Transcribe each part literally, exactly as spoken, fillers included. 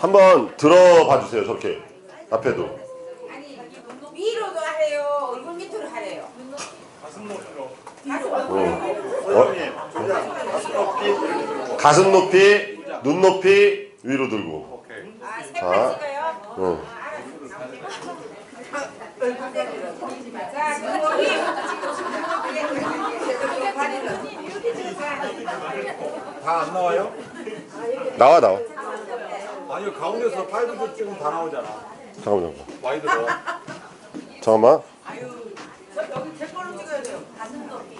한번 들어봐 주세요. 저렇게 앞에도 위로도 하래요. 얼굴 밑으로 하래요. 가슴 높이로. 가슴 높이, 눈 높이 위로 들고. 아, 세 가지가요? 다 안 나와요? 나와 나와. 아니요, 가운데서 팔도 찍으면 다 나오잖아. 잠깐만 잠깐만. 많이 들어. 잠깐만. 아유, 저 여기 제 걸로 찍어야 돼요. 가슴 높이.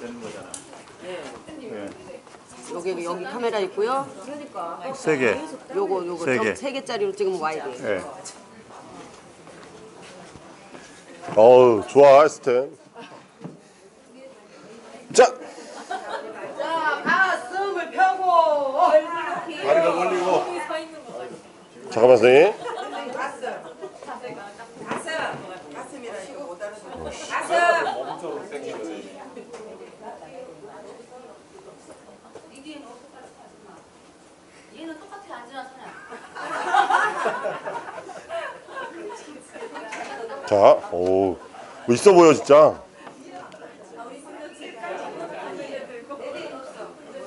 되는 거잖아. 네. 여기 여기 카메라 있고요. 그러니까. 세 개. 요거 요거 세 개짜리로 찍으면 와이드. 네. 어우, 좋아 스탠. 자. 자, 가슴을 펴고 다리 더 벌리고. 잠깐만 선생님. 가슴. 가슴. 가슴이라 이거 못 알아서. 가슴. 엄청 생기네. 이게 얘는 똑같아 앉으나 서냐. 자, 오, 있어 보여 진짜.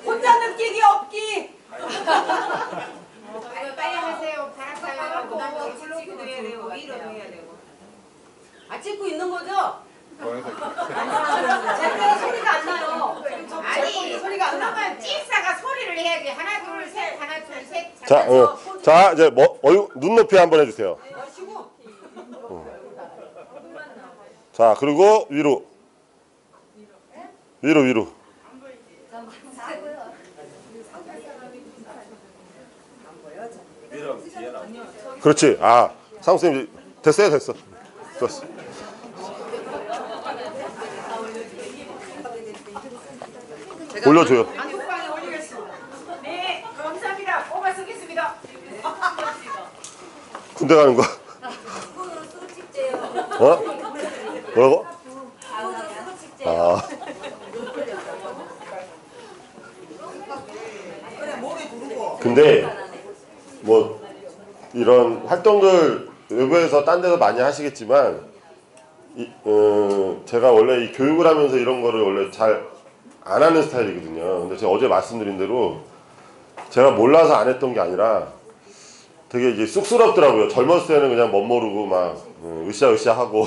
혼자 느끼기 없기. 빨리, 빨리 하세요. 바라봐요. 너무 블로그도 해야 되고 위로도 해야 되고. 아, 찍고 있는 거죠? 제가 소리가 안 나요. 아니, 소리가 안 나면 찍사가 소리를 해야지. 하나 둘 셋, 하나 둘 셋. 자, 어, 자 이제 뭐, 얼굴 눈높이 한번 해주세요. 어. 자, 그리고 위로, 위로, 위로. 그렇지. 아, 상우 선생님 됐어요, 됐어. 좋았어. 올려줘요. 단톡방에 올리겠습니다. 네, 감사합니다. 뽑아 쓰겠습니다. 군대 가는 거야? 손으로 쓰고 찍재요. 어? 뭐라고? 손으로 쓰고 찍재요. 아. 근데 뭐 이런 활동들 외부에서 딴 데서 많이 하시겠지만 이, 어, 제가 원래 이 교육을 하면서 이런 거를 원래 잘 안 하는 스타일이거든요. 근데 제가 어제 말씀드린 대로 제가 몰라서 안 했던 게 아니라 되게 이제 쑥스럽더라고요. 젊었을 때는 그냥 멋 모르고 막 으쌰으쌰 하고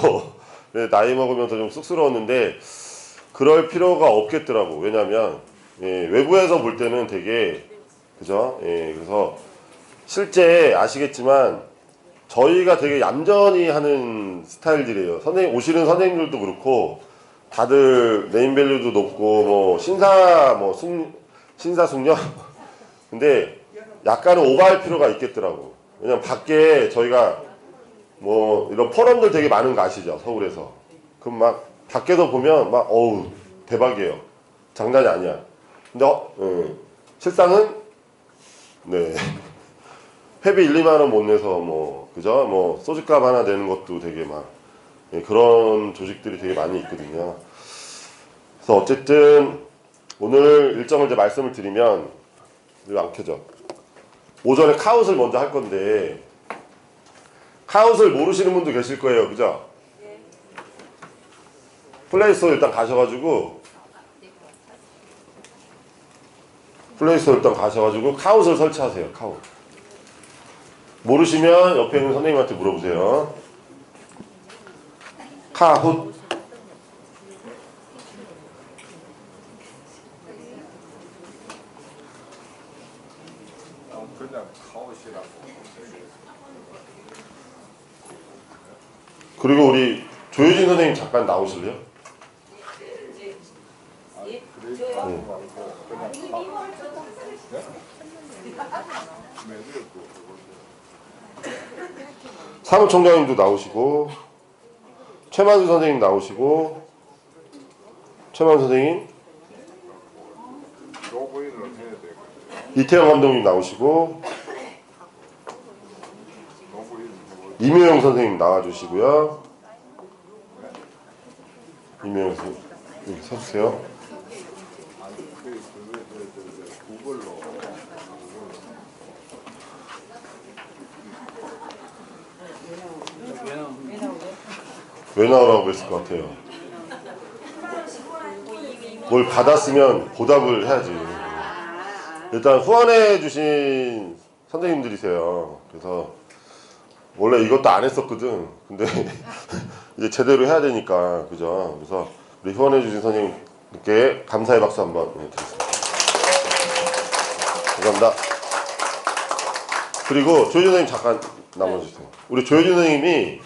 나이 먹으면서 좀 쑥스러웠는데 그럴 필요가 없겠더라고. 왜냐면 예, 외부에서 볼 때는 되게 그죠? 예, 그래서 실제 아시겠지만 저희가 되게 얌전히 하는 스타일들이에요. 선생님 오시는 선생님들도 그렇고 다들 네임밸류도 높고 뭐 신사 뭐 숙, 신사 숙녀 근데 약간은 오버할 필요가 있겠더라고. 왜냐면 밖에 저희가 뭐 이런 포럼들 되게 많은 거 아시죠? 서울에서. 그럼 막 밖에서 보면 막 어우 대박이에요. 장난이 아니야. 근데 어, 음, 실상은 네 회비 일, 이만 원 못 내서 뭐 그죠? 뭐 소주값 하나 내는 것도 되게 막 예, 그런 조직들이 되게 많이 있거든요. 그래서 어쨌든 오늘 일정을 이제 말씀을 드리면 이거 안 켜져. 오전에 카웃을 먼저 할 건데 카웃을 모르시는 분도 계실 거예요, 그죠? 플레이스토어 일단 가셔가지고 플레이스토어 일단 가셔가지고 카웃을 설치하세요. 카웃 모르시면 옆에 있는 선생님한테 물어보세요. 카훗 그리고 우리 조효진 선생님 잠깐 나오실래요? 응. 사무총장님도 나오시고 최만수 선생님 나오시고 최만수 선생님 이태영 감독님 나오시고 이묘영 선생님 나와주시고요. 이묘영 선생님 여기 서주세요. 그, 그, 그, 그, 구글로. 왜 나오라고 했을 것 같아요. 뭘 받았으면 보답을 해야지. 일단 후원해 주신 선생님들이세요. 그래서 원래 이것도 안 했었거든. 근데 이제 제대로 해야 되니까, 그죠? 그래서 우리 후원해 주신 선생님께 감사의 박수 한번 드리겠습니다. 감사합니다. 그리고 조효진 선생님 잠깐 남아주세요. 우리 조효진 선생님이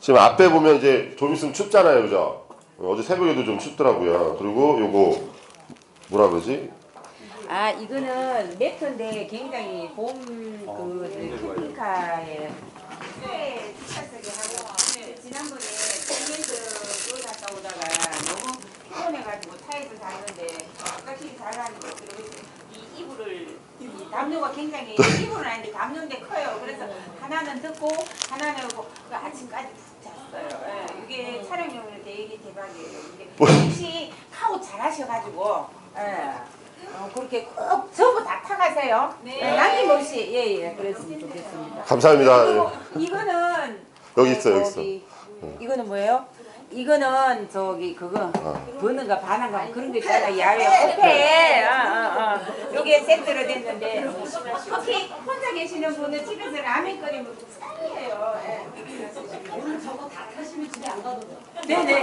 지금 앞에 보면 이제 좀 있으면 춥잖아요, 그죠? 어제 새벽에도 좀 춥더라고요. 그리고 요거 뭐라 그러지? 아, 이거는 매트인데 굉장히 봄 그 캠핑카에 네, 티셔츠에 하고 지난번에 홈에서 놀러 갔다 오다가 너무 피곤해가지고 차에서 자는데 깍실이 자가지고 이 이불을 이 담요가 굉장히 이불은 아닌데 담요인데 커요. 그래서 하나는 듣고 하나는 그 아침까지 잤어요. 예, 이게 촬영용으로 되게 대박이에요. 혹시 카오 잘하셔가지고 예, 어, 그렇게 꼭 전부 다 타가세요. 네. 남김없이 예예 예, 그랬으면 좋겠습니다. 감사합니다. 그리고 이거는 여기 있어 여기 있어. 음. 이거는 뭐예요? 이거는 저기 그거 버는가 바는가 그런 거 있잖아. 야외 카페 요게 세트로 됐는데 혹시 혼자 계시는 분은 집에서 라면 끓이면 짱이에요. 오늘 저거 다 타시면 집에 안 가도 돼요. 네네네.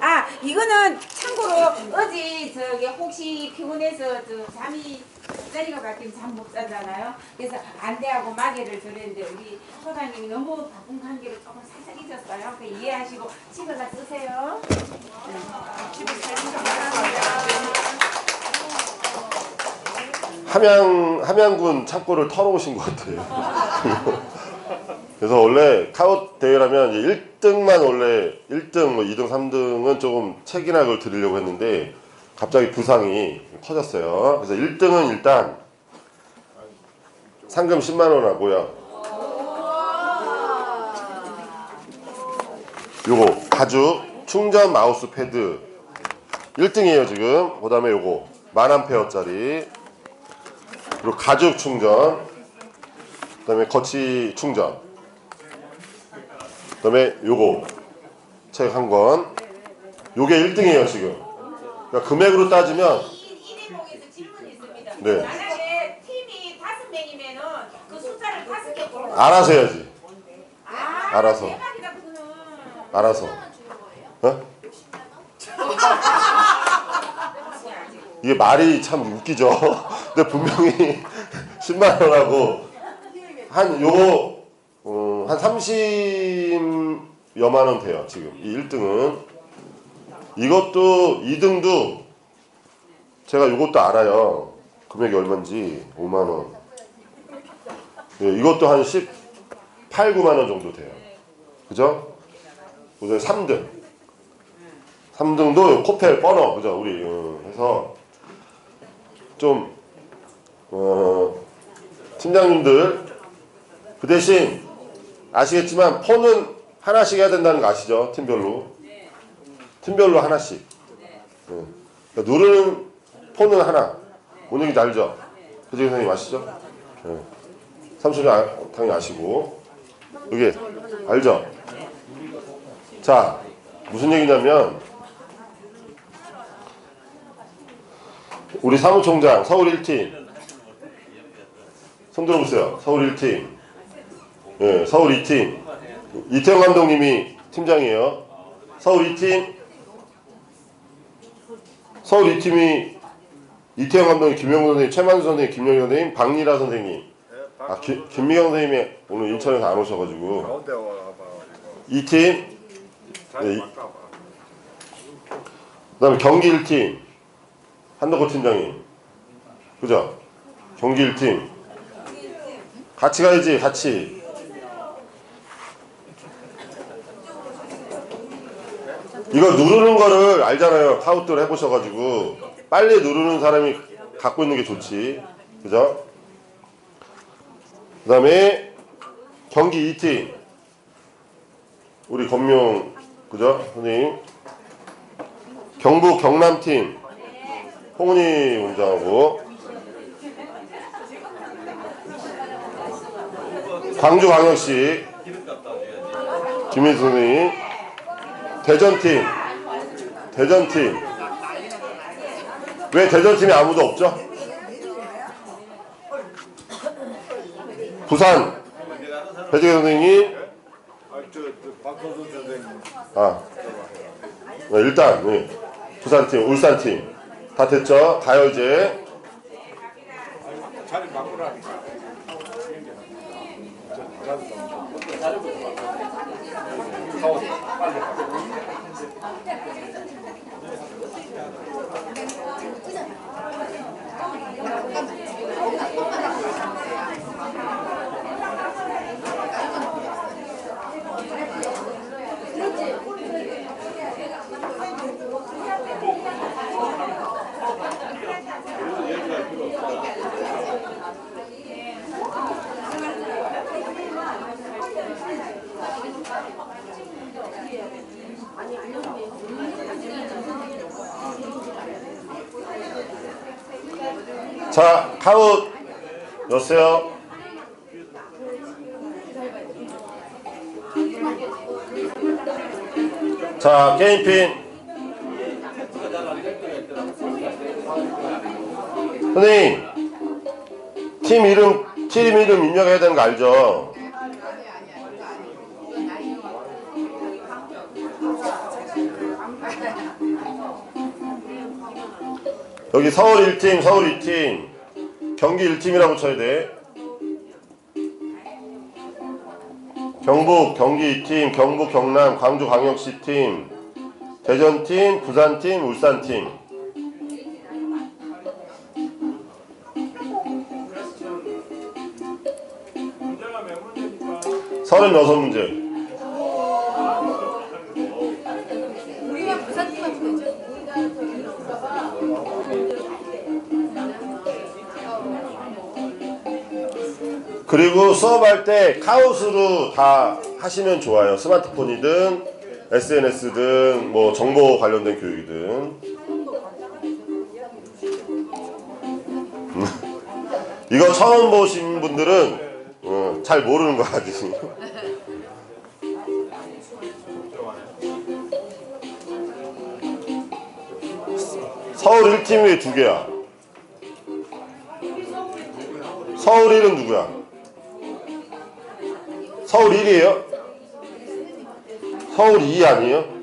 아, 이거는 참고로 어제 저기 혹시 피곤해서 저 잠이 자리가 바뀌면 잠 못 자잖아요. 그래서 안대하고 마개를 드렸는데 우리 소장님이 너무 바쁜 관계로 조금 살짝 잊었어요. 그 이해하시고 집에 가서 쓰세요. 함양 함양군 창고를 털어오신 것 같아요. 그래서 원래 카오 대회라면 일 등만 원래 일 등, 뭐 이 등, 삼 등은 조금 책이나 그걸 드리려고 했는데 갑자기 부상이 커졌어요. 그래서 일 등은 일단 상금 십만 원 하고요. 요거 가죽 충전 마우스 패드 일 등이에요 지금. 그 다음에 요거 만 암페어짜리 그리고 가죽 충전, 그 다음에 거치 충전, 그 다음에 요거 책 한 권. 요게 일 등이에요 지금. 그러니까 금액으로 따지면 이 대목에서 질문이 있습니다. 네. 만약에 팀이 다섯 명이면은 그 숫자를 다섯 개 고르고 알아서 해야지. 아, 알아서. 대박이다, 그거는. 알아서. 어? 이게 말이 참 웃기죠. 근데 분명히 십만 원하고 한 요거 어, 한 삼십여만 원 돼요 지금 이 일 등은. 이것도 이 등도 제가 이것도 알아요. 금액이 얼마인지. 오만 원. 네, 이것도 한 십팔, 구만 원 정도 돼요. 그죠? 그다음에 삼 등. 삼 등도 코펠 버너. 그죠? 우리 해서 좀 어, 팀장님들 그 대신 아시겠지만 폰은 하나씩 해야 된다는 거 아시죠? 팀별로. 팀별로 하나씩. 네. 네. 그러니까 누르는 폰은 하나. 오늘이 알죠? 그죠 선생님 아시죠? 네. 삼촌이 아, 당연히 아시고. 여기 알죠? 자, 무슨 얘기냐면 우리 사무총장 서울 일 팀 손 들어보세요. 서울 일 팀. 네, 서울 이 팀. 이태영 감독님이 팀장이에요. 서울 이 팀. 서울 이 팀이 이태영 감독님, 김영구 선생님, 최만수 선생님, 김영희 선생님, 박리라 선생님. 아, 기, 김미경 선생님이 오늘 인천에서 안 오셔가지고. 이 팀. 네, 그 다음에 경기 일 팀. 한덕호 팀장님. 그죠? 경기 일 팀. 같이 가야지, 같이. 이거 누르는 거를 알잖아요. 카우트를 해보셔가지고 빨리 누르는 사람이 갖고 있는 게 좋지. 그죠? 그 다음에 경기 이 팀 우리 검룡 그죠? 선생님 경북 경남팀. 홍은이 원장하고 광주광역시 김민수 선생님, 대전팀, 대전팀. 왜 대전팀이 아무도 없죠? 부산 배재경 선생님. 아, 일단 네. 부산팀, 울산팀 다 됐죠? 다혈제 자, 카웃 여세요. 자, 게임핀 선생님, 팀 이름, 팀 이름 입력해야 되는 거 알죠? 여기 서울 일 팀, 서울 이 팀, 경기 일 팀이라고 쳐야 돼. 경북, 경기 이 팀, 경북, 경남, 광주 광역시 팀, 대전팀, 부산팀, 울산팀. 서른여섯 문제. 그리고 수업할 때 카웃으로 다 하시면 좋아요. 스마트폰이든 에스엔에스든 뭐 정보 관련된 교육이든. 이거 처음 보신 분들은 어, 잘 모르는 거 같으시니. 서울 일 팀 왜 두 개야? 서울 일은 누구야? 서울 일이에요? 서울 이 아니에요?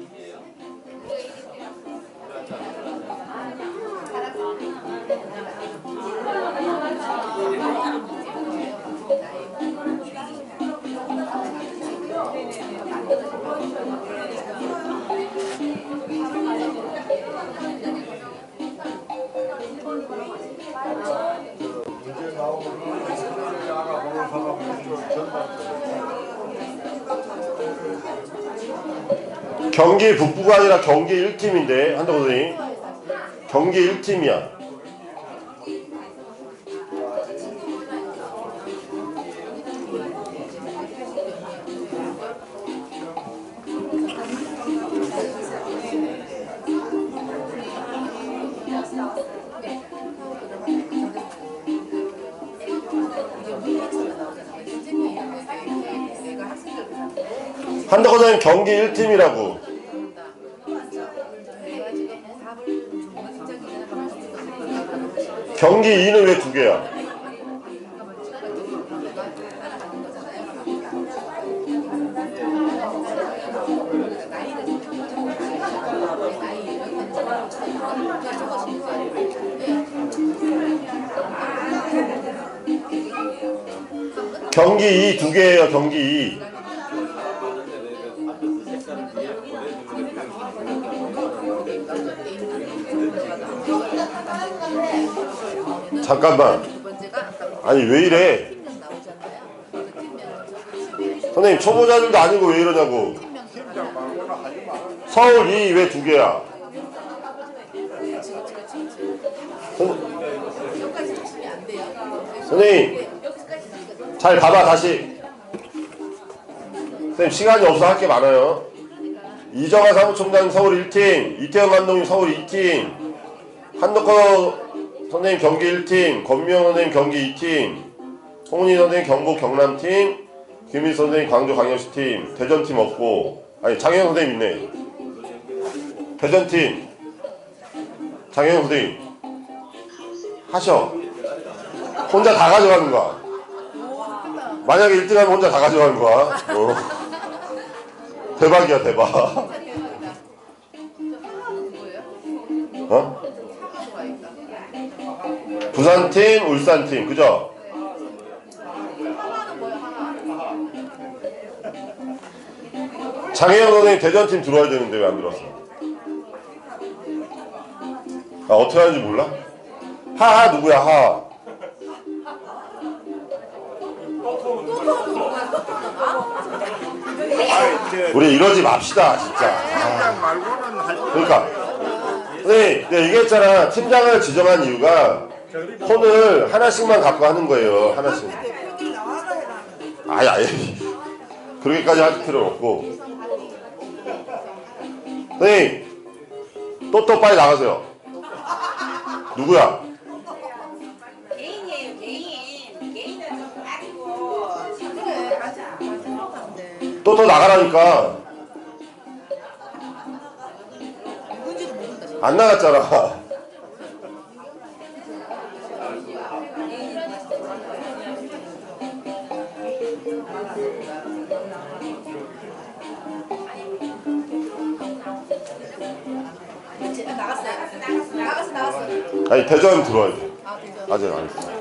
경기 북부가 아니라 경기 일 팀인데 한다고 선생님? 경기 일 팀이야. 한다고 선생님, 경기 일 팀이라고. 경기 이는 왜 두 개야? 경기 이 두 개예요, 경기 이. 잠깐만, 아니 왜 이래 선생님? 초보자들도 아니고 왜 이러냐고. 서울 이 왜 두 개야? 선생님 잘 봐봐 다시. 선생님 시간이 없어 할 게 많아요. 이정하 사무총장 서울 일 팀, 이태원 감독님 서울 이 팀, 한덕호 선생님 경기 일 팀, 권미영 선생님 경기 이 팀, 홍은희 선생님 경북 경남팀, 김일 선생님 광주 광역시팀, 대전팀 없고, 아니 장현 선생님 있네. 대전팀 장현 선생님 하셔. 혼자 다 가져가는 거야. 만약에 일 등 하면 혼자 다 가져가는 거야. 어. 대박이야 대박. 어? 부산팀, 울산팀, 그죠? 장혜영 선생님 대전팀 들어와야 되는데 왜 안 들어왔어? 아, 어떻게 하는지 몰라? 하하 누구야 하하? 우리 이러지 맙시다 진짜. 아. 그러니까 네, 네 얘기했잖아. 팀장을 지정한 이유가 폰을 하나씩만 갖고 하는 거예요. 하나씩. 아예 아예 그렇게까지 할 필요는 없고. 선생님 또또 빨리 나가세요. 누구야? 개인이에요. 개인. 개인은 좀 빠지고 친구를 가자. 또또 나가라니까. 안 나갔잖아. 아니 대전 들어와야 돼. 아 대전. 아, 알겠어.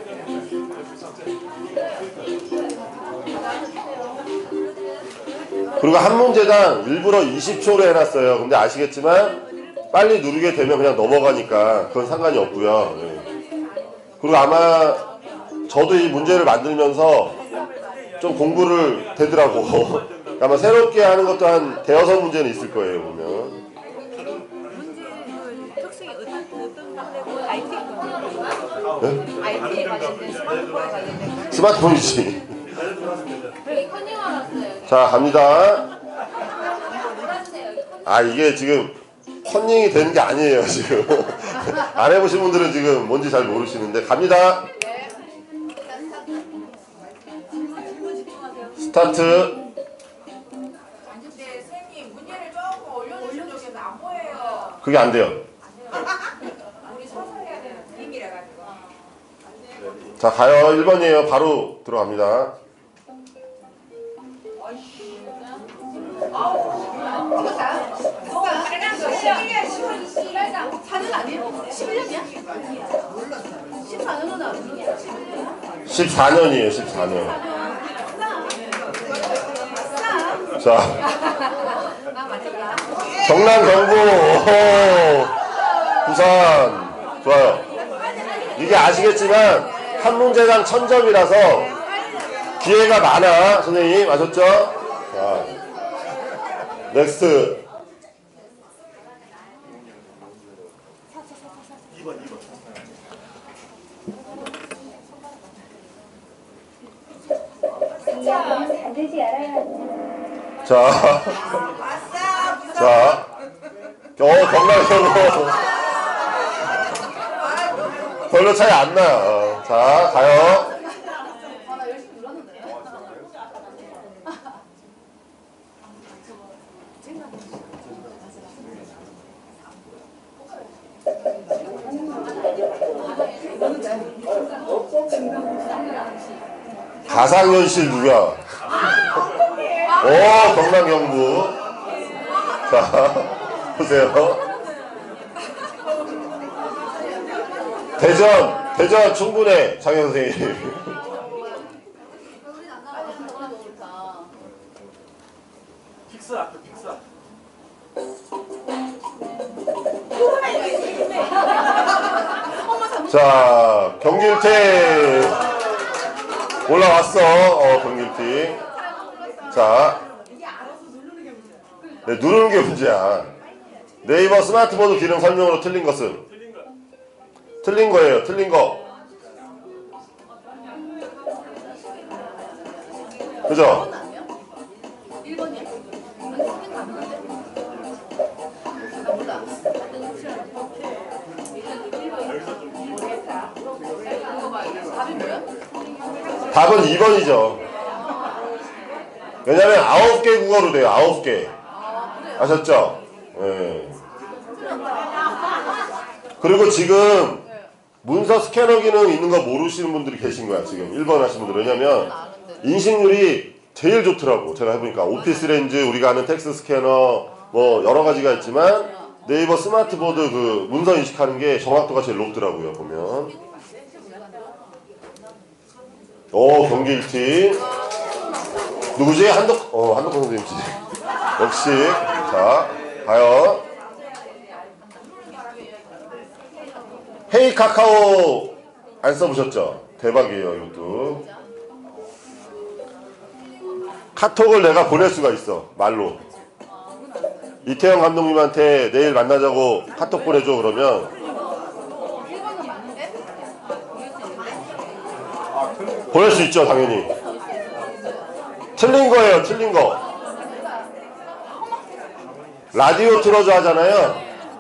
그리고 한 문제당 일부러 이십 초로 해놨어요. 근데 아시겠지만 빨리 누르게 되면 그냥 넘어가니까 그건 상관이 없고요. 네. 그리고 아마 저도 이 문제를 만들면서 좀 공부를 되더라고. 아마 새롭게 하는 것도 한 대여섯 문제는 있을 거예요 보면. 네? 스마트폰이지. 자 갑니다. 아 이게 지금 컨닝이 되는 게 아니에요 지금. 안 해보신 분들은 지금 뭔지 잘 모르시는데 갑니다. 스타트. 그게 안 돼요. 자 가요. 일 번이에요. 바로 들어갑니다. 십사 년이에요. 십사 년. 자 경남 경북 부산 좋아요. 이게 아시겠지만 한 문제당 천 점이라서 기회가 많아. 선생님 아셨죠? 자, 넥스트. 자, 자, 어 경남이라고 별로 차이 안 나요. 자, 가요. 가상현실 누가? 오, 경남 경북. 자, 보세요. 대전. 대전 충분해 장현 선생님. 픽스 앞에 픽스. 자 경기 일 팀 올라왔어. 어 경기 일 팀. 자 네, 누르는 게 문제야. 네이버 스마트보드 기능 설명으로 틀린 것은. 틀린 거예요. 틀린 거. 그죠? 답은 이 번이죠. 왜냐면 아홉 개 국어로 돼요. 아홉 개. 아셨죠? 네. 그리고 지금 문서 스캐너 기능 있는 거 모르시는 분들이 계신 거야. 지금 일 번 하신 분들. 왜냐면 인식률이 제일 좋더라고. 제가 해보니까 오피스 렌즈, 우리가 아는 텍스트 스캐너 뭐 여러 가지가 있지만 네이버 스마트보드 그 문서 인식하는 게 정확도가 제일 높더라고요. 보면 오 경기 일 팀 누구지? 한덕, 어, 한덕권 선생님이지. 역시. 자, 과연 헤이 카카오 안 써보셨죠? 대박이에요. 이것도 카톡을 내가 보낼 수가 있어. 말로. 이태영 감독님한테 내일 만나자고 카톡 보내줘 그러면 보낼 수 있죠. 당연히. 틀린 거예요. 틀린 거. 라디오 틀어줘 하잖아요.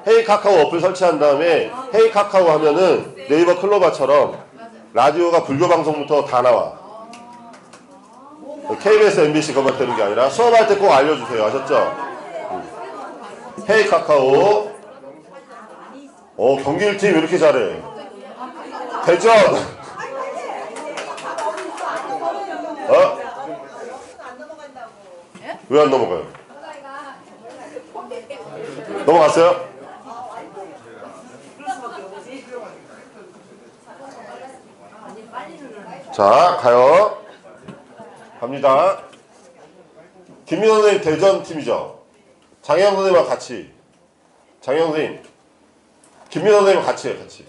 헤이 카카오 어플 설치한 다음에 헤이 카카오 하면은 네이버 클로바처럼 라디오가 불교 방송부터 다 나와. 케이비에스, 엠비씨 것만 되는 게 아니라 수업할 때 꼭 알려주세요. 아셨죠? 헤이 카카오. 어 경기 일 팀 왜 이렇게 잘해? 대전. 어? 왜 안 넘어가요? 넘어갔어요? 자, 가요. 갑니다. 김민호 선생님 대전팀이죠. 장혜영 선생님과 같이. 장혜영 선생님. 김민호 선생님과 같이 해요. 같이.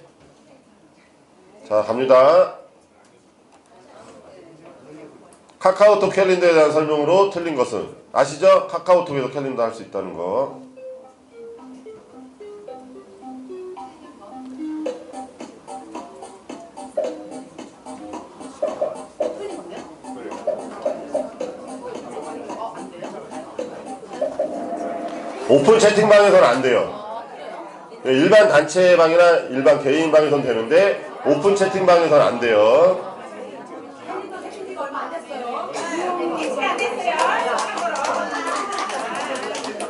자, 갑니다. 카카오톡 캘린더에 대한 설명으로 틀린 것은. 아시죠? 카카오톡에서 캘린더 할 수 있다는 거. 오픈 채팅방에서는 안 돼요. 일반 단체방이나 일반 개인방에서는 되는데 오픈 채팅방에서는 안 돼요.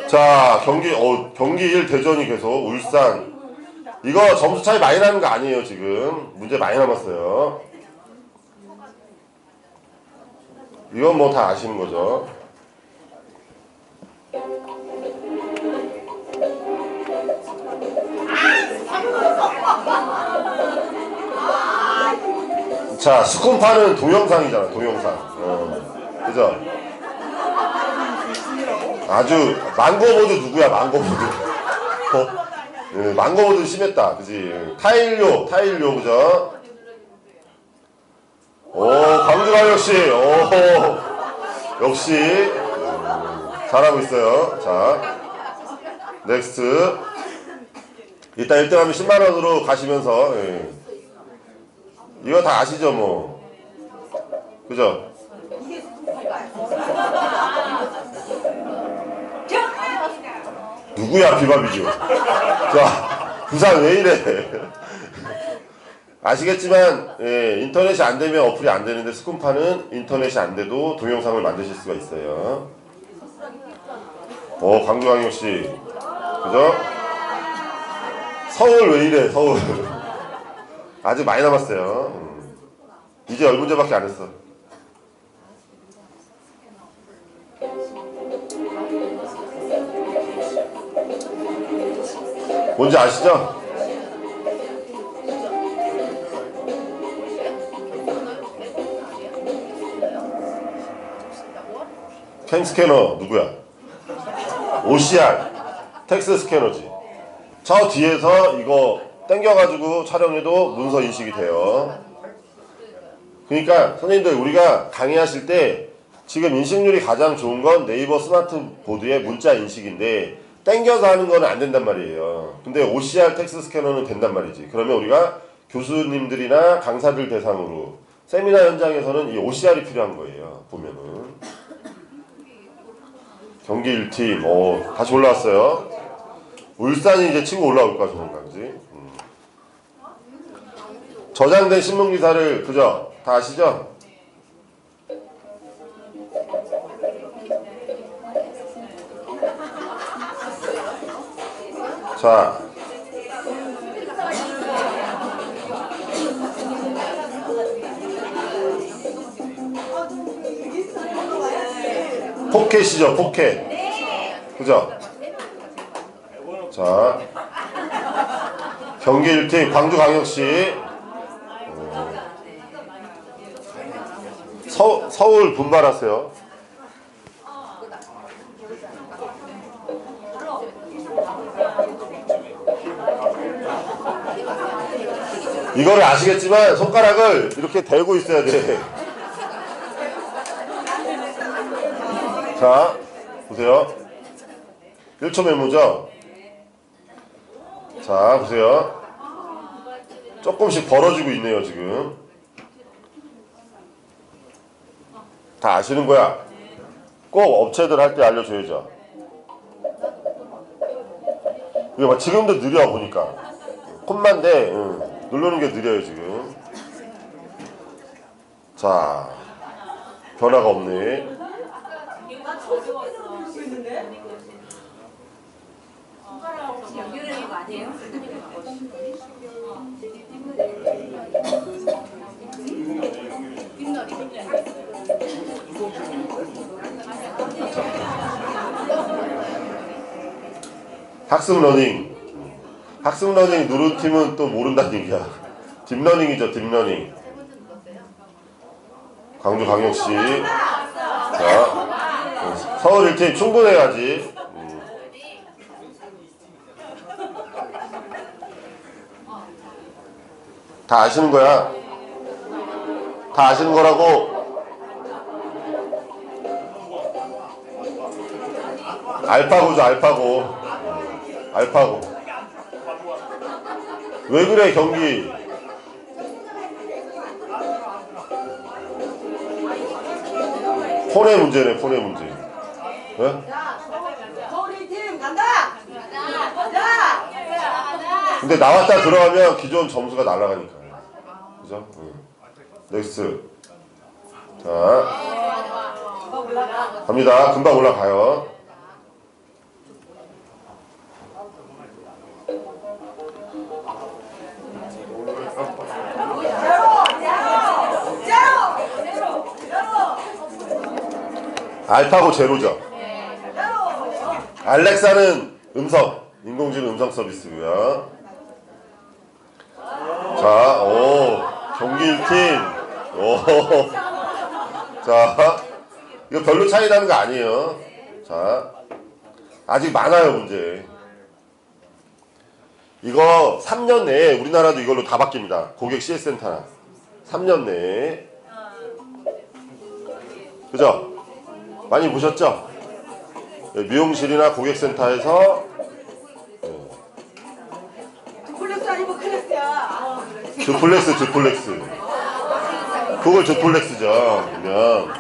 자, 경기 어 경기 일 대전이 계속 울산. 이거 점수 차이 많이 나는 거 아니에요, 지금. 문제 많이 남았어요. 이건 뭐 다 아시는 거죠. 자, 스콘파는 동영상이잖아. 동영상. 어, 그죠? 아주 망고보드 누구야? 망고보드. 어? 네, 망고보드 심했다. 그지? 타일료. 타일료. 그죠? 오 광주광역시. 오 역시 잘하고 있어요. 자 넥스트. 이따 일 등 하면 십만 원으로 가시면서. 예. 이거 다 아시죠, 뭐. 그죠? 누구야, 비밥이죠? 자, 부산 왜 이래? 아시겠지만, 예, 인터넷이 안 되면 어플이 안 되는데, 스콘파는 인터넷이 안 돼도 동영상을 만드실 수가 있어요. 어, 광주광역시. 그죠? 서울 왜 이래, 서울. 아직 많이 남았어요. 음. 이제 열 문제밖에 안 했어. 뭔지 아시죠? 캔 스캐너 누구야? 오씨알 텍스 스캐너지. 저 뒤에서 이거 땡겨가지고 촬영해도 문서 인식이 돼요. 그러니까 선생님들 우리가 강의하실 때 지금 인식률이 가장 좋은 건 네이버 스마트보드의 문자 인식인데 땡겨서 하는 건 안 된단 말이에요. 근데 오씨알 텍스트 스캐너는 된단 말이지. 그러면 우리가 교수님들이나 강사들 대상으로 세미나 현장에서는 이 오씨알이 필요한 거예요. 보면은 경기 일 팀. 오, 다시 올라왔어요. 울산이 이제 치고 올라올까 좋은가 그지? 저장된 신문기사를, 그죠? 다 아시죠? 아빠. 포켓이죠, 포켓. 그죠? 자, 경기 일 팀 광주광역시, 어, 서, 서울 분발하세요. 이거를 아시겠지만 손가락을 이렇게 대고 있어야 돼. 자, 보세요. 일 초 메모죠? 자, 보세요. 조금씩 벌어지고 있네요, 지금. 다 아시는 거야. 꼭 업체들 할 때 알려줘야죠. 이게 막 지금도 느려, 보니까. 콤만데, 응. 누르는 게 느려요, 지금. 자, 변화가 없네. 학습 러닝. 학습 러닝 누른 팀은 또 모른다는 얘기야. 딥러닝이죠, 딥러닝. 광주광역시. 자, 서울 일 팀 충분해야지. 다 아시는 거야. 다 아시는 거라고. 알파고죠, 알파고. 알파고. 왜 그래, 경기. 폰의 문제네, 폰의 문제. 네? 근데 나왔다 들어가면 기존 점수가 날아가니까. 그죠? 응. 넥스트. 자, 갑니다. 금방 올라가요. 알파고 제로죠. 알렉사는 음성, 인공지능 음성 서비스고요. 자, 오, 경기 일 팀. 오, 자, 이거 별로 차이 나는 거 아니에요. 자, 아직 많아요, 문제. 이거 삼 년 내에 우리나라도 이걸로 다 바뀝니다. 고객 씨에스센터나. 삼 년 내에. 그죠? 많이 보셨죠? 미용실이나 고객센터에서 듀플렉스, 듀플렉스. 그걸 듀플렉스죠. 그냥.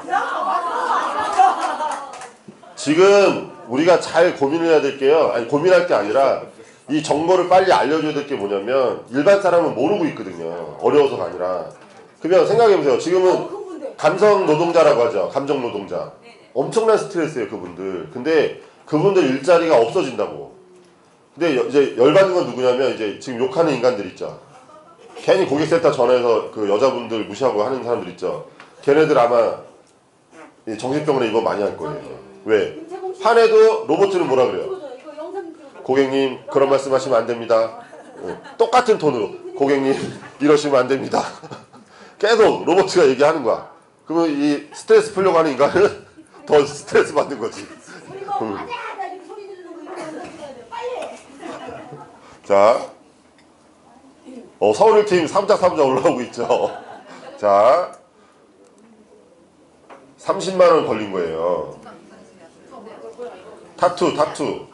지금 우리가 잘 고민을 해야 될 게요. 아니, 고민할 게 아니라 이 정보를 빨리 알려줘야 될 게 뭐냐면 일반 사람은 모르고 있거든요. 어려워서가 아니라. 그러면 생각해보세요. 지금은 감성 노동자라고 하죠. 감정 노동자. 엄청난 스트레스예요, 그분들. 근데 그분들 일자리가 없어진다고. 근데 이제 열받는 건 누구냐면 이제 지금 욕하는 인간들 있죠. 괜히 고객센터 전화해서 그 여자분들 무시하고 하는 사람들 있죠. 걔네들 아마 정신병원에 입원 많이 할 거예요. 왜? 화내도 로봇들은 뭐라 그래요? 고객님 그런 말씀 하시면 안 됩니다. 똑같은 톤으로 고객님 이러시면 안 됩니다. 계속 로봇가 얘기하는 거야. 그러면 이 스트레스 풀려고 하는 인간은 더 스트레스 받는 거지. 자, 어, 서울 일 팀 삼자 삼자 올라오고 있죠. 자, 삼십만 원 걸린 거예요. 타투, 타투.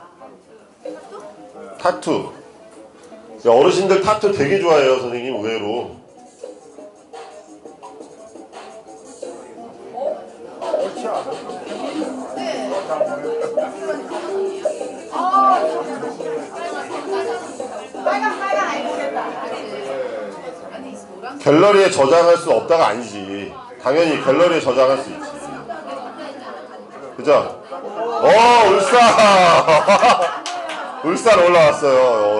타투. 어르신들 타투 되게 좋아해요, 선생님, 의외로. 갤러리에 저장할 수 없다가 아니지. 당연히 갤러리에 저장할 수 있지. 그죠? 오, 울산! 울산 올라왔어요.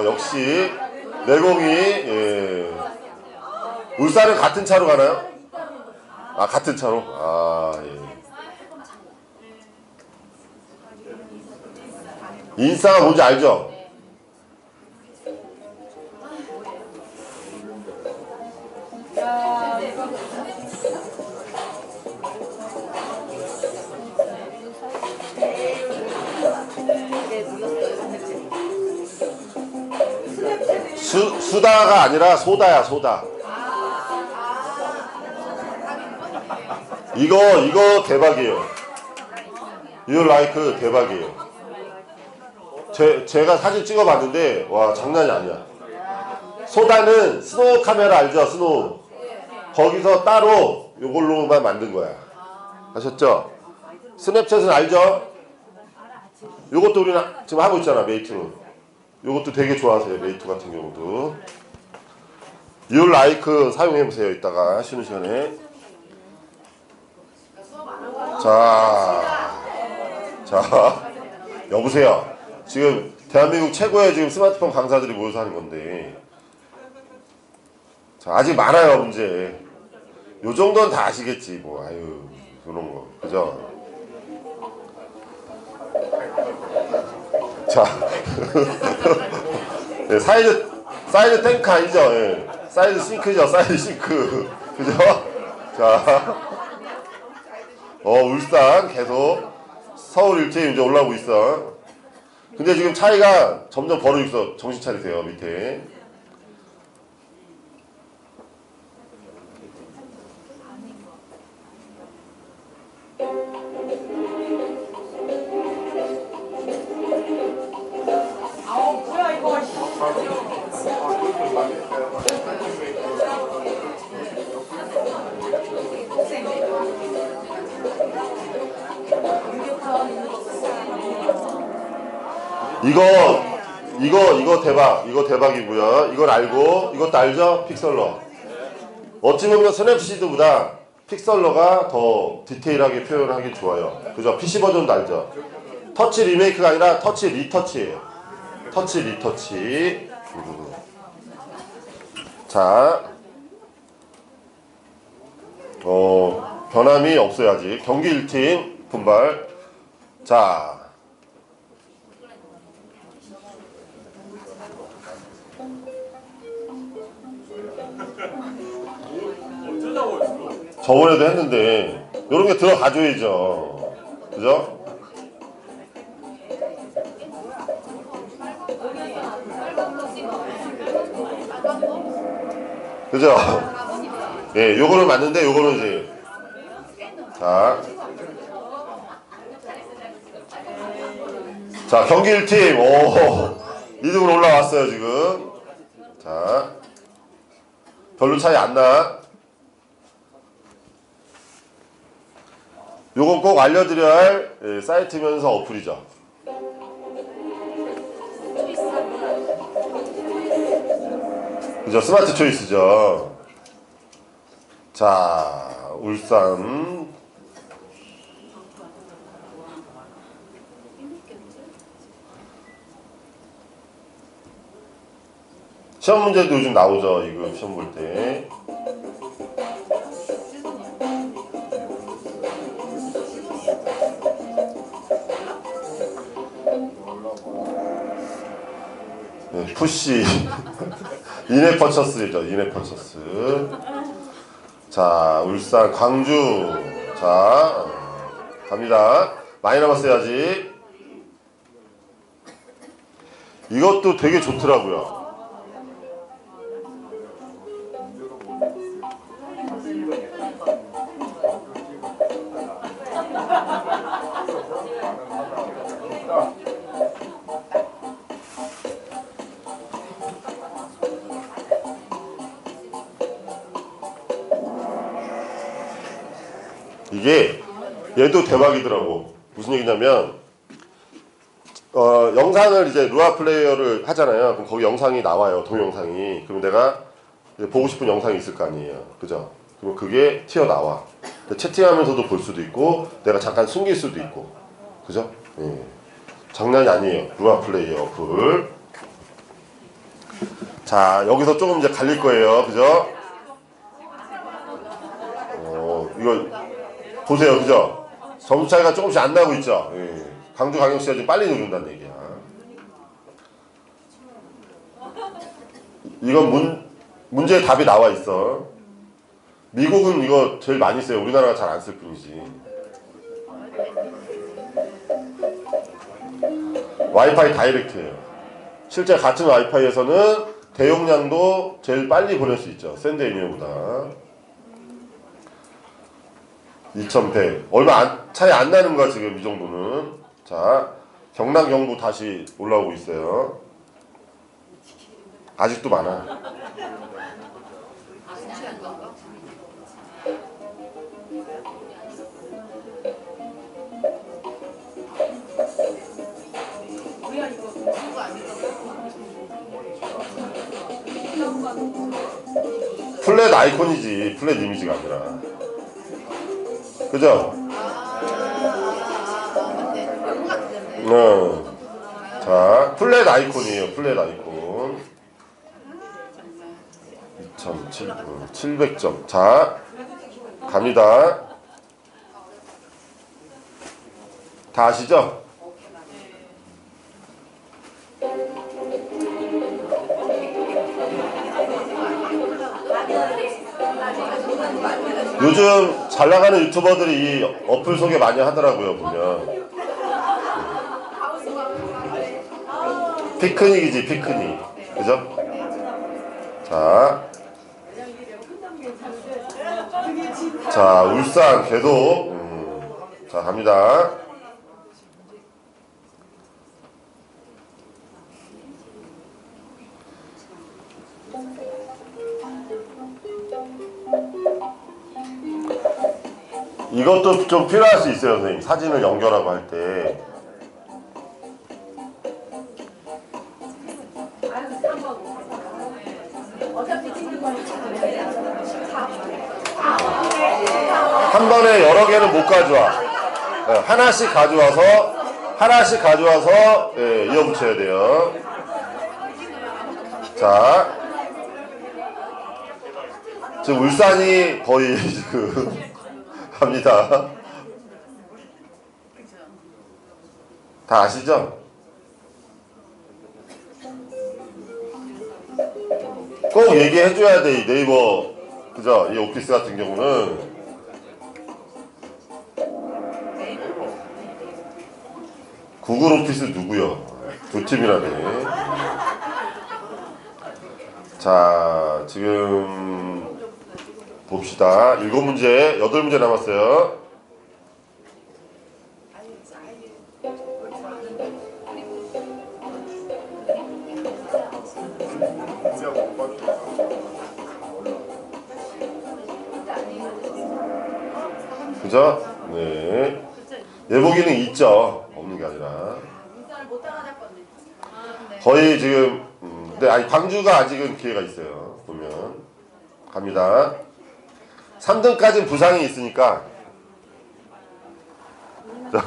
어, 역시 내공이. 예. 울산은 같은 차로 가나요? 아, 같은 차로? 아, 예. 인싸가 뭔지 알죠? 수, 수다가 아니라 소다야, 소다. 이거, 이거 대박이에요. You like 대박이에요. 제, 제가 사진 찍어봤는데 와, 장난이 아니야. 소다는 스노우 카메라 알죠? 스노우. 거기서 따로 요걸로만 만든 거야. 아셨죠? 스냅챗은 알죠? 요것도 우리는 지금 하고 있잖아, 메이투. 요것도 되게 좋아하세요, 메이투 같은 경우도. You like 사용해보세요, 이따가 쉬는 시간에. 자, 자, 여보세요. 지금 대한민국 최고의 지금 스마트폰 강사들이 모여서 하는 건데, 자, 아직 많아요 문제. 요 정도는 다 아시겠지 뭐. 아유, 그런 거 그죠? 자, 네, 사이드 사이드 탱크 아니죠? 네. 사이드 싱크죠, 사이드 싱크. 그죠? 자, 어, 울산 계속 서울 일제히 이제 올라오고 있어. 근데 지금 차이가 점점 벌어지고 있어. 정신 차리세요, 밑에. 아우, 뭐야, 이거. 이거 이거 이거 대박. 이거 대박이고요. 이걸 알고, 이것도 알죠? 픽셀러. 어찌 보면 스냅시드보다 픽셀러가 더 디테일하게 표현을 하기 좋아요. 그죠? 피씨 버전도 알죠? 터치 리메이크가 아니라 터치 리터치예요. 터치 리터치. 자, 어, 변함이 없어야지. 경기 일 팀 분발. 자, 저번에도 했는데 이런 게 들어가줘야죠. 그죠? 그죠? 예, 요거는 맞는데 요거는 이제, 자, 자, 경기 일 팀 오, 이 등으로 올라왔어요 지금. 자, 별로 차이 안 나. 요건 꼭 알려드려야 할, 예, 사이트면서 어플이죠. 그죠? 스마트 초이스죠. 자, 울산. 시험 문제도 요즘 나오죠, 이거 시험 볼 때. 네, 푸시 인앱 퍼처스죠, 인앱 퍼처스. 자, 울산, 광주. 자, 갑니다. 많이 남았어요 아직. 이것도 되게 좋더라고요. 이게 얘도 대박이더라고. 무슨 얘기냐면, 어, 영상을 이제 루아 플레이어를 하잖아요. 그럼 거기 영상이 나와요, 동영상이. 그럼 내가 이제 보고 싶은 영상이 있을 거 아니에요, 그죠? 그럼 그게 튀어나와. 채팅하면서도 볼 수도 있고 내가 잠깐 숨길 수도 있고, 그죠? 예. 장난이 아니에요. 루아 플레이어 어플. 자, 여기서 조금 이제 갈릴 거예요. 그죠? 어, 이거 보세요. 그죠? 점수 차이가 조금씩 안 나고 있죠? 예. 강주광역시가 좀 빨리 누른다는 얘기야. 이건 문, 문제의 답이 나와 있어. 미국은 이거 제일 많이 써요. 우리나라가 잘 안 쓸 뿐이지. 와이파이 다이렉트예요. 실제 같은 와이파이에서는 대용량도 제일 빨리 보낼 수 있죠. 샌드앤이어보다. 이천백. 얼마 안, 차이 안 나는 거야, 지금 이 정도는. 자, 경남 경북 다시 올라오고 있어요. 아직도 많아. 플랫 아이콘이지, 플랫 이미지가 아니라. 그죠? 어. 자, 플랫 아이콘이에요, 플랫 아이콘. 이천칠 분, 칠백 점. 자, 갑니다. 다 아시죠? 요즘 잘 나가는 유튜버들이 이 어플 소개 많이 하더라고요, 보면. 피크닉이지, 피크닉. 그죠? 자. 자, 울산, 계도. 음. 자, 갑니다. 이것도 좀 필요할 수 있어요, 선생님. 사진을 연결하고 할 때. 한 번에 여러 개는 못 가져와. 네, 하나씩 가져와서, 하나씩 가져와서, 예, 이어붙여야 돼요. 자. 지금 울산이 거의 지금. 합니다. 다 아시죠? 꼭 얘기해줘야 돼, 이 네이버. 그죠? 이 오피스 같은 경우는. 구글 오피스 누구요? 두 팀이라네. 자, 지금. 봅시다. 일곱 문제, 여덟 문제 남았어요. 그죠? 네. 예보기는 있죠. 없는 게 아니라. 거의 지금, 음, 네, 아니, 광주가 아직은 기회가 있어요. 보면. 갑니다. 삼 등까지는 부상이 있으니까. 자.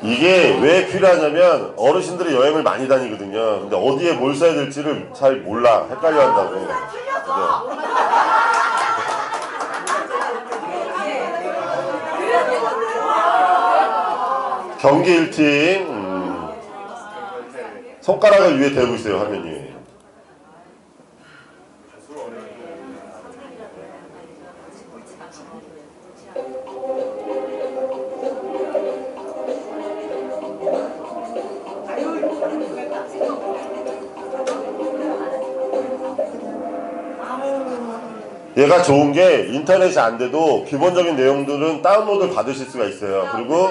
이게 왜 필요하냐면 어르신들이 여행을 많이 다니거든요. 근데 어디에 뭘 써야 될지를 잘 몰라. 헷갈려 한다고. 네. 경기 일 팀. 음. 손가락을 위에 대고 있어요, 화면 위에. 얘가 좋은 게 인터넷이 안 돼도 기본적인 내용들은 다운로드 받으실 수가 있어요. 그리고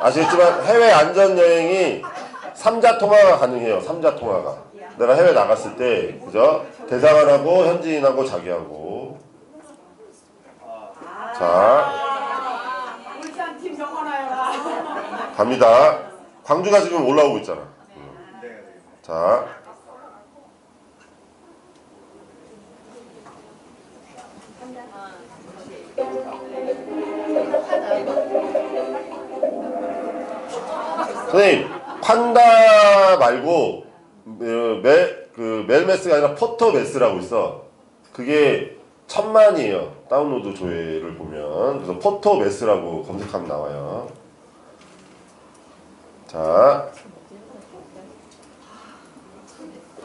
아시겠지만 해외 안전여행이 삼자 통화가 가능해요. 삼자 통화가. 내가 해외 나갔을 때, 그죠? 대사관하고 현지인하고 자기하고. 자. 갑니다. 광주가 지금 올라오고 있잖아. 음. 자. 선생님, 판다 말고 멜, 그 멜메스가 아니라 포토메스라고 있어. 그게 천만이에요. 다운로드 조회를 보면. 그래서 포토메스라고 검색하면 나와요. 자,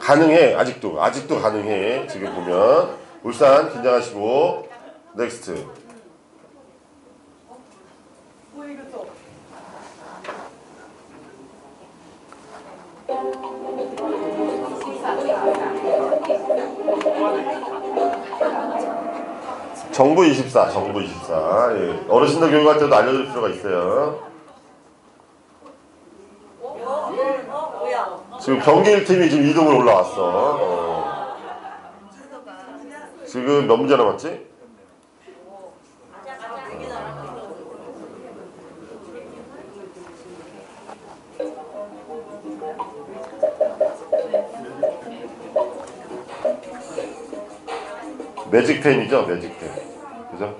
가능해. 아직도 아직도 가능해. 지금 보면 울산 긴장하시고 넥스트. 정부 이십사, 정부 이십사. 예. 어르신들 교육할 때도 알려드릴 필요가 있어요. 지금 경기일 팀이 지금 이 등으로 올라왔어. 어. 지금 몇 문제 남았지? 매직펜이죠, 매직펜. 그죠?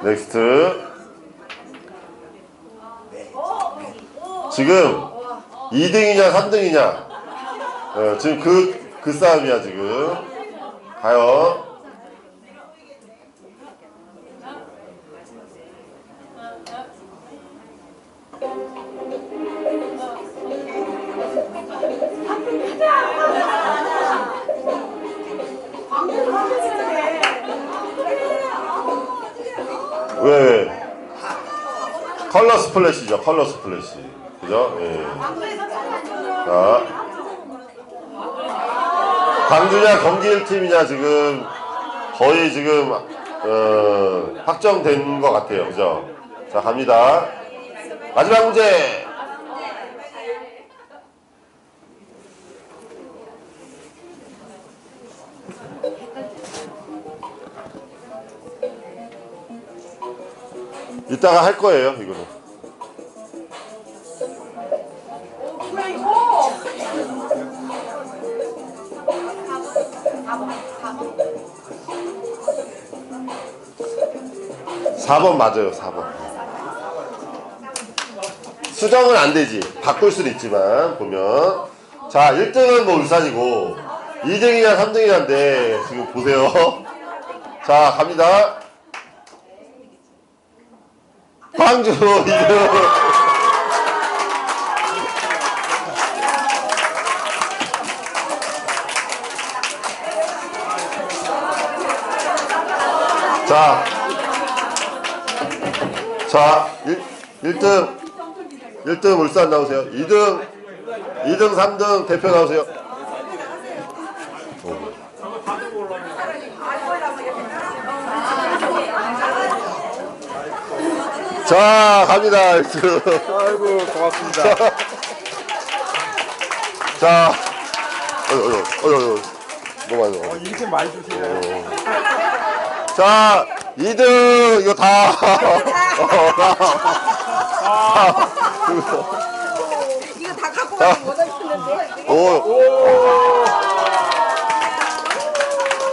넥스트. 지금 이 등이냐 삼 등이냐 어, 지금 그, 그 싸움이야 지금. 가요. 왜, 왜? 컬러 스플래시죠, 컬러 스플래시. 그죠? 예. 자, 광주냐 경기일 팀이냐 지금 거의 지금 어, 확정된 것 같아요. 그죠? 자, 갑니다. 마지막 문제. 이따가 할 거예요, 이거는. 사 번 맞아요. 사 번. 수정은 안 되지. 바꿀 수도 있지만 보면. 자, 일 등은 뭐 울산이고 이 등이냐 삼 등이냐인데 지금 보세요. 자, 갑니다. 광주 이 등. 자, 자, 일 등, 일 등 울산 나오세요. 이 등, 이 등, 삼 등 대표 나오세요. 오. 자, 갑니다. 아이고, 고맙습니다. 자, 어휴, 어휴, 어휴, 너무 많이 넣어. 이렇게 많이 주세요. 자, 이 등 이거 다. 이거 다 갖고 가면 못 하시는데. 오. 오.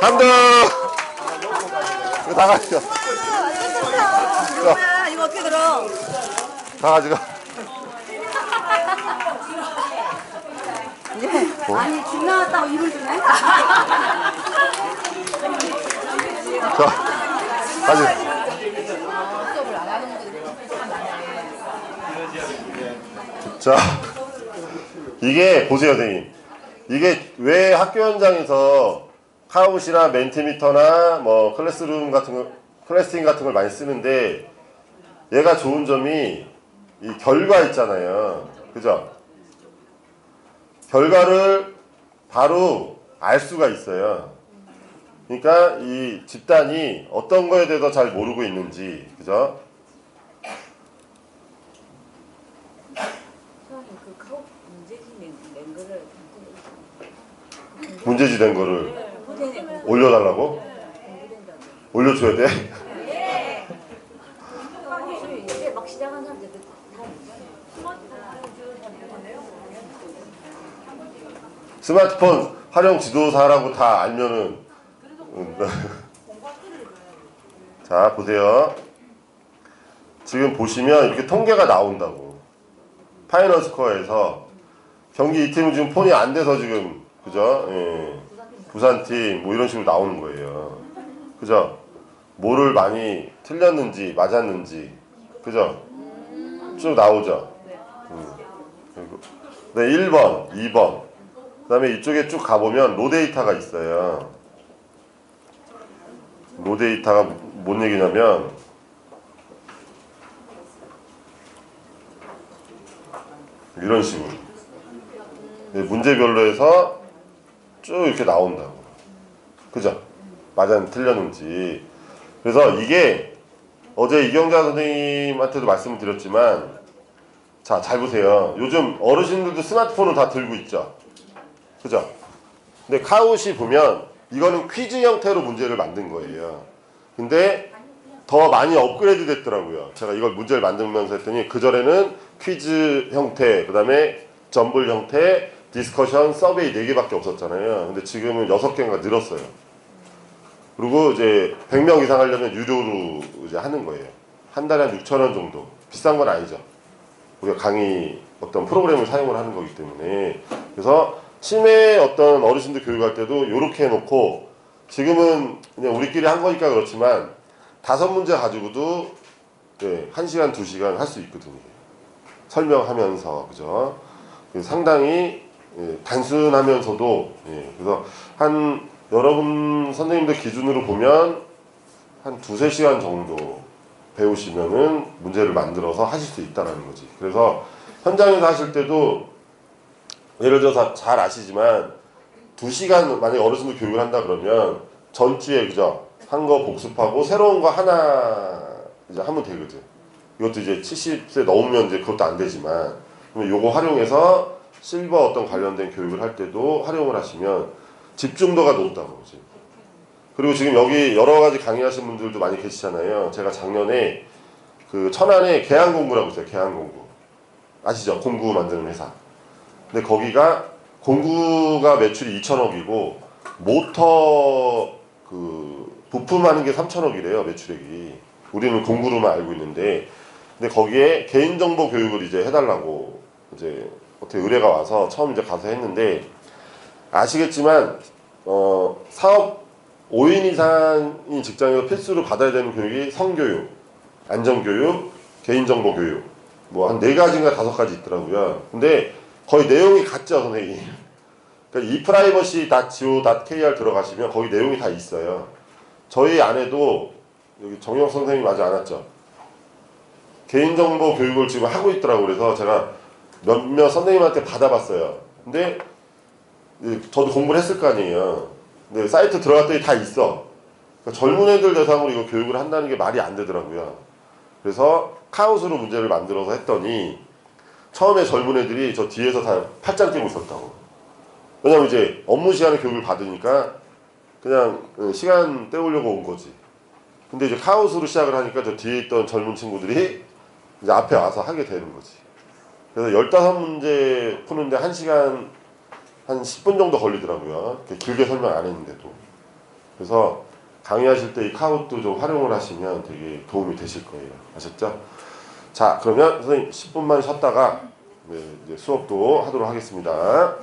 삼 등. 이거 다 가지고. 이거 어떻게 들어? 다 가지고. 아니, 집 나왔다고 일을 주네. 자, 다시. 자, 이게 보세요, 선생님. 이게 왜 학교 현장에서 카웃이나 멘티미터나 뭐 클래스룸 같은 거, 클래스팅 같은 걸 많이 쓰는데 얘가 좋은 점이 이 결과 있잖아요. 그죠? 결과를 바로 알 수가 있어요. 그러니까 이 집단이 어떤 거에 대해서 잘 모르고 있는지, 그죠? 문제지 된 거를 올려달라고? 올려줘야 돼? 스마트폰 활용 지도사라고 다 알면은 자 보세요. 지금 보시면 이렇게 통계가 나온다고. 파이널스코어에서 경기 이 팀은 지금 폰이 안 돼서 지금 그죠? 예. 부산팀 뭐 이런 식으로 나오는 거예요. 그죠? 뭐를 많이 틀렸는지 맞았는지 그죠? 쭉 나오죠. 음. 그리고 네, 일 번, 이 번. 그 다음에 이쪽에 쭉 가보면 로데이터가 있어요. 로데이터가 뭔 얘기냐면 이런 식으로 네, 문제별로 해서 쭉 이렇게 나온다고. 그죠? 맞았는지 틀렸는지. 그래서 이게 어제 이경자 선생님한테도 말씀을 드렸지만 자, 잘 보세요. 요즘 어르신들도 스마트폰을 다 들고 있죠. 그죠? 근데 카웃이 보면 이거는 퀴즈 형태로 문제를 만든 거예요. 근데 더 많이 업그레이드 됐더라고요. 제가 이걸 문제를 만들면서 했더니 그전에는 퀴즈 형태, 그 다음에 점블 형태, 디스커션, 서베이 네 개밖에 없었잖아요. 근데 지금은 여섯 개가 늘었어요. 그리고 이제 백 명 이상 하려면 유료로 이제 하는 거예요. 한 달에 한 육천 원 정도. 비싼 건 아니죠. 우리가 강의 어떤 프로그램을 사용을 하는 거기 때문에. 그래서 치매 어떤 어르신들 교육할 때도 이렇게 해놓고 지금은 그냥 우리끼리 한 거니까 그렇지만 다섯 문제 가지고도 네, 한 시간, 두 시간 할 수 있거든요. 설명하면서. 그죠? 상당히 예, 단순하면서도 예, 그래서 한 여러분 선생님들 기준으로 보면 한 두세 시간 정도 배우시면은 문제를 만들어서 하실 수 있다는 거지. 그래서 현장에서 하실 때도 예를 들어서 잘 아시지만 두 시간 만약에 어르신들 교육을 한다 그러면 전주에 그죠? 한 거 복습하고 새로운 거 하나 이제 하면 되거든. 이것도 이제 칠십 세 넘으면 이제 그것도 안 되지만 그러면 요거 활용해서 실버 어떤 관련된 교육을 할 때도 활용을 하시면 집중도가 높다고. 지금. 그리고 지금 여기 여러 가지 강의하신 분들도 많이 계시잖아요. 제가 작년에 그 천안에 계양공구라고 있어요. 계양공구. 아시죠? 공구 만드는 회사. 근데 거기가 공구가 매출이 이천억이고 모터 그 부품하는 게 삼천억이래요. 매출액이. 우리는 공구로만 알고 있는데 근데 거기에 개인정보 교육을 이제 해달라고 이제 어떻게 의뢰가 와서 처음 이제 가서 했는데 아시겠지만 어 사업 오 인 이상이 직장에서 필수로 받아야 되는 교육이 성교육, 안전교육, 개인정보 교육 뭐 한 네 가지인가 다섯 가지 있더라고요. 근데 거의 내용이 같죠, 선생님. 그러니까 이 프라이버시 닷 지오 닷 케이알 들어가시면 거기 내용이 다 있어요. 저희 안에도 여기 정영 선생님이 맞지 않았죠. 개인정보 교육을 지금 하고 있더라고요. 그래서 제가 몇몇 선생님한테 받아봤어요. 근데 저도 공부를 했을 거 아니에요. 근데 사이트 들어갔더니 다 있어. 그러니까 젊은 애들 대상으로 이거 교육을 한다는 게 말이 안 되더라고요. 그래서 카웃으로 문제를 만들어서 했더니 처음에 젊은 애들이 저 뒤에서 다 팔짱 끼고 있었다고. 왜냐면 이제 업무 시간에 교육을 받으니까 그냥 시간 때우려고 온 거지. 근데 이제 카웃으로 시작을 하니까 저 뒤에 있던 젊은 친구들이 이제 앞에 와서 하게 되는 거지. 그래서 열다섯 문제 푸는데 한 시간, 한 십 분 정도 걸리더라고요. 길게 설명 안 했는데도. 그래서 강의하실 때 이 카웃도 좀 활용을 하시면 되게 도움이 되실 거예요. 아셨죠? 자, 그러면 선생님 십 분만 쉬었다가 이제 수업도 하도록 하겠습니다.